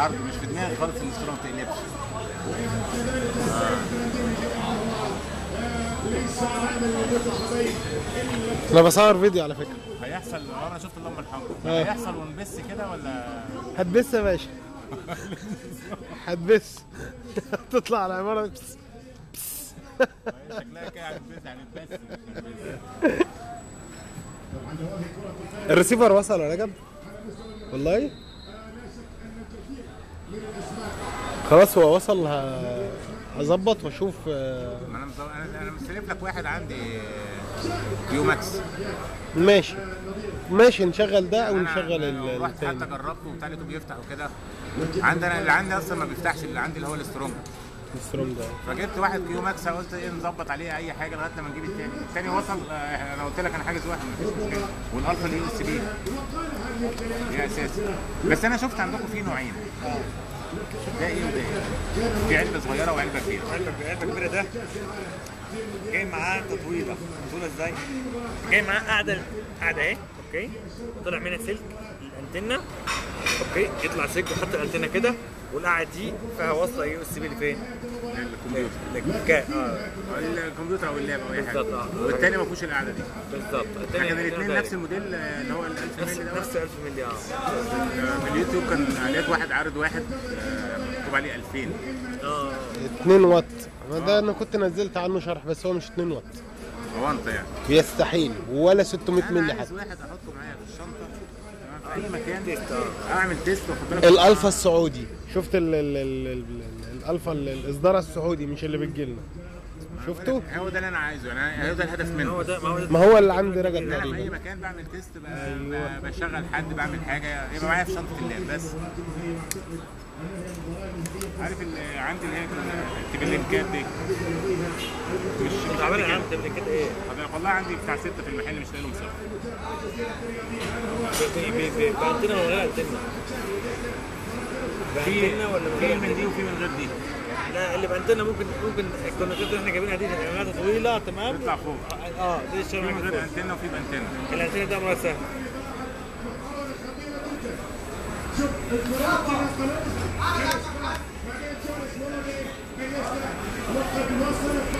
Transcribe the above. عرض مش في دماغي خالص المشكله ما تقلبش. انا بصور فيديو على فكره. هيحصل انا شفت اللهم الحمد. هيحصل ونبس كده ولا؟ هتبس يا باشا. هتبس. تطلع على العماره بس. بس. شكلها كده هتبس يعني بس. الريسيفر وصل يا رجب؟ والله؟ خلاص هو وصل هظبط واشوف. انا مستلف لك واحد عندي يو ماكس. ماشي ماشي نشغل ده ونشغل ال رحت حتى جربته وبتاع لقيته بيفتح وكده. عندنا اللي عندي اصلا ما بيفتحش، اللي عندي اللي هو السترونج ده. فجبت واحد يو ماكس قلت ايه نظبط عليه اي حاجه لغايه لما نجيب الثاني. الثاني وصل انا قلت لك انا حاجز واحد مفيش مشكله، والالفا اليو اس بي دي اساسي. بس انا شفت عندكم في نوعين ده ايه وده ايه؟ في علبه صغيره وعلبه كبيره. علبه كبيره ده جاي معاه تطويله، تطويله ازاي؟ جاي معاه قاعده اهي، اوكي؟ طلع منها سلك الانتنه، اوكي؟ يطلع سلك وحط الانتنه كده، والقاعده دي فيها وصله يو اس بي لفين؟ للكمبيوتر. الكمبيوتر او اللاب او اي حاجه. بالظبط والتاني ما فيهوش القاعده دي. بالظبط. لكن الاثنين نفس الموديل اللي هو ال 1000 مللي ده. نفس 1000 مللي في اليوتيوب كان لقيت واحد عارض واحد مكتوب عليه 2000. 2 واط. ده انا كنت نزلت عنه شرح بس هو مش 2 واط. هو انت يعني. يستحيل ولا 600 مللي حتى. عايز واحد احطه معايا في الشنطه في اي مكان تيست اعمل تيست واخد بالك. الالفا السعودي، شفت الالفا الاصدار السعودي مش اللي بتجيلنا، شفته؟ هو ده اللي انا عايزه، انا هو ده الهدف منه. هو ده ما هو اللي عندي رجل تقريبا. انا في اي مكان بعمل تيست بشغل حد بعمل حاجه يبقى معايا في شنطه اللاب بس. عارف اللي عندي اللي هي تبقى اللينكات دي مش عامل عندي اللينكات ايه؟ والله عندي بتاع 6 في المحل مش لاقي لهم صفر. بانتنا ولا غير انتنا؟ بانتنا ولا في من دي وفي من غير دي؟ لا اللي بانتنا ممكن الكونكتور احنا جايبينها دي كانت طويله تمام؟ بتطلع فوق دي الشغل في من غير انتنا وفي بانتنا. الانتنا ده امرها سهل.